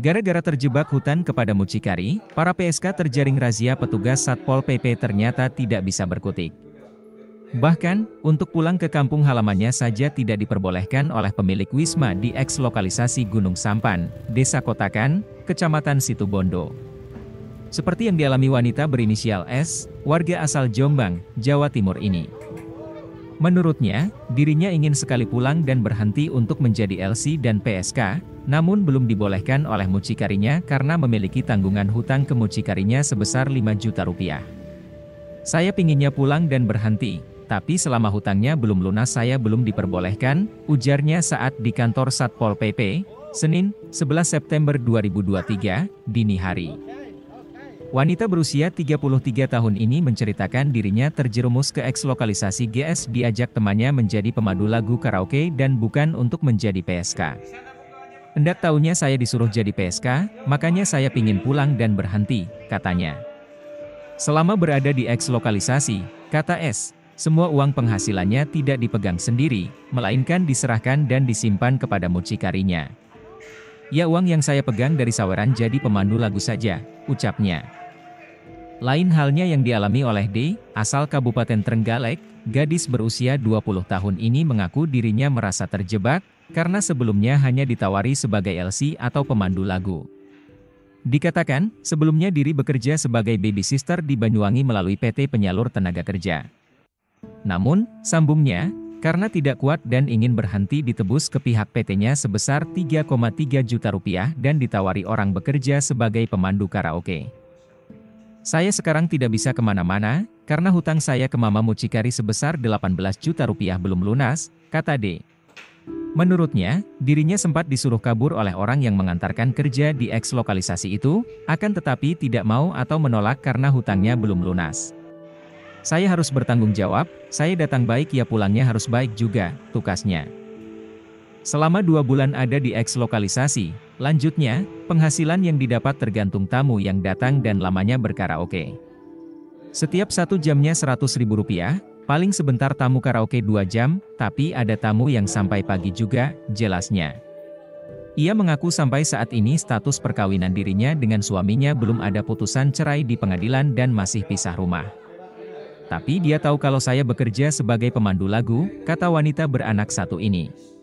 Gara-gara terjebak hutan kepada mucikari, para PSK terjaring razia petugas Satpol PP ternyata tidak bisa berkutik. Bahkan, untuk pulang ke kampung halamannya saja tidak diperbolehkan oleh pemilik wisma di eks lokalisasi Gunung Sampan, Desa Kotakan, Kecamatan Situbondo. Seperti yang dialami wanita berinisial S, warga asal Jombang, Jawa Timur ini. Menurutnya, dirinya ingin sekali pulang dan berhenti untuk menjadi LC dan PSK, namun belum dibolehkan oleh mucikarinya karena memiliki tanggungan hutang ke mucikarinya sebesar Rp5 juta. Saya pinginnya pulang dan berhenti, tapi selama hutangnya belum lunas saya belum diperbolehkan, ujarnya saat di kantor Satpol PP, Senin, 11 September 2023, dini hari. Wanita berusia 33 tahun ini menceritakan dirinya terjerumus ke eks lokalisasi GS diajak temannya menjadi pemandu lagu karaoke dan bukan untuk menjadi PSK. Hendak tahunya saya disuruh jadi PSK, makanya saya pingin pulang dan berhenti, katanya. Selama berada di eks lokalisasi, kata S, semua uang penghasilannya tidak dipegang sendiri, melainkan diserahkan dan disimpan kepada mucikarinya. Ya uang yang saya pegang dari saweran jadi pemandu lagu saja, ucapnya. Lain halnya yang dialami oleh D, asal Kabupaten Trenggalek, gadis berusia 20 tahun ini mengaku dirinya merasa terjebak, karena sebelumnya hanya ditawari sebagai LC atau pemandu lagu. Dikatakan, sebelumnya diri bekerja sebagai baby sister di Banyuwangi melalui PT Penyalur Tenaga Kerja. Namun, sambungnya, karena tidak kuat dan ingin berhenti ditebus ke pihak PT-nya sebesar Rp3,3 juta dan ditawari orang bekerja sebagai pemandu karaoke. Saya sekarang tidak bisa kemana-mana, karena hutang saya ke mama mucikari sebesar Rp18 juta belum lunas, kata D. Menurutnya, dirinya sempat disuruh kabur oleh orang yang mengantarkan kerja di eks lokalisasi itu, akan tetapi tidak mau atau menolak karena hutangnya belum lunas. Saya harus bertanggung jawab, saya datang baik ya pulangnya harus baik juga, tukasnya. Selama 2 bulan ada di eks lokalisasi, lanjutnya, penghasilan yang didapat tergantung tamu yang datang dan lamanya berkaraoke. Setiap 1 jamnya Rp100.000, paling sebentar tamu karaoke 2 jam, tapi ada tamu yang sampai pagi juga, jelasnya. Ia mengaku sampai saat ini status perkawinan dirinya dengan suaminya belum ada putusan cerai di pengadilan dan masih pisah rumah. Tapi dia tahu kalau saya bekerja sebagai pemandu lagu, kata wanita beranak 1 ini.